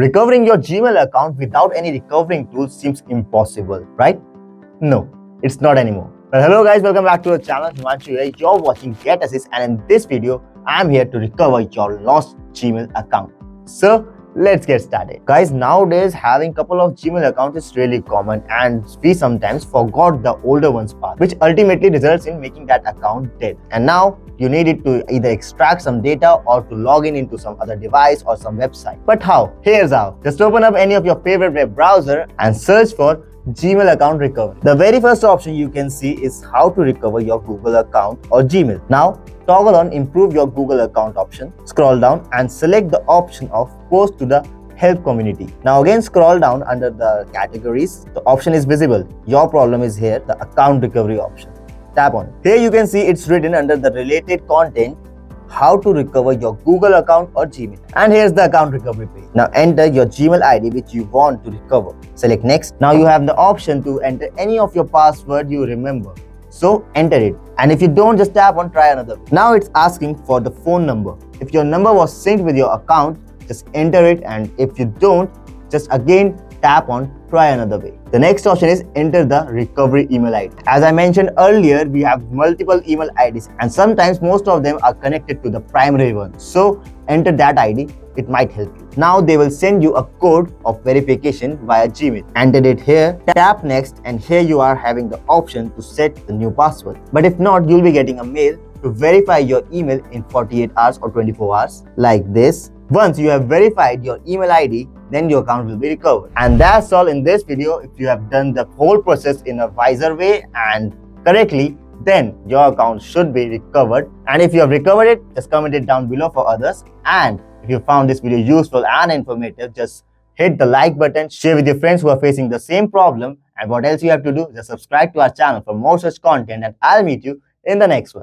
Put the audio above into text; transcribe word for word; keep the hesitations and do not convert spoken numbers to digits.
Recovering your Gmail account without any recovering tool seems impossible, right? No, it's not anymore. Well, hello guys, welcome back to the channel. Himanshu here. You're watching Get Assist, and in this video, I'm here to recover your lost Gmail account. So let's get started. Guys, nowadays having couple of Gmail accounts is really common, and we sometimes forgot the older one's path, which ultimately results in making that account dead. And now you need it to either extract some data or to log in into some other device or some website. But how? Here's how. Just open up any of your favorite web browser and search for Gmail account recovery. The very first option you can see is how to recover your Google account or Gmail. Now toggle on Improve Your Google Account option, scroll down and select the option of Post to the Help Community. Now again scroll down under the categories. The option is visible. Your problem is here, the account recovery option. Tap on it. Here you can see it's written under the related content, how to recover your Google account or Gmail. And here's the account recovery page. Now enter your Gmail I D which you want to recover. Select next. Now you have the option to enter any of your password you remember. So enter it. And if you don't, just tap on try another. Now it's asking for the phone number. If your number was synced with your account, just enter it. And if you don't, just again tap on try another way. The next option is enter the recovery email I D. As I mentioned earlier, we have multiple email I Ds and sometimes most of them are connected to the primary one. So enter that I D, it might help you. Now they will send you a code of verification via Gmail. Enter it here, tap next, and here you are having the option to set the new password. But if not, you'll be getting a mail to verify your email in forty-eight hours or twenty-four hours like this. Once you have verified your email I D, then your account will be recovered. And that's all in this video. If you have done the whole process in a wiser way and correctly, then your account should be recovered. And if you have recovered it, just comment it down below for others. And if you found this video useful and informative, just hit the like button, share with your friends who are facing the same problem. And what else you have to do, just subscribe to our channel for more such content, and I'll meet you in the next one.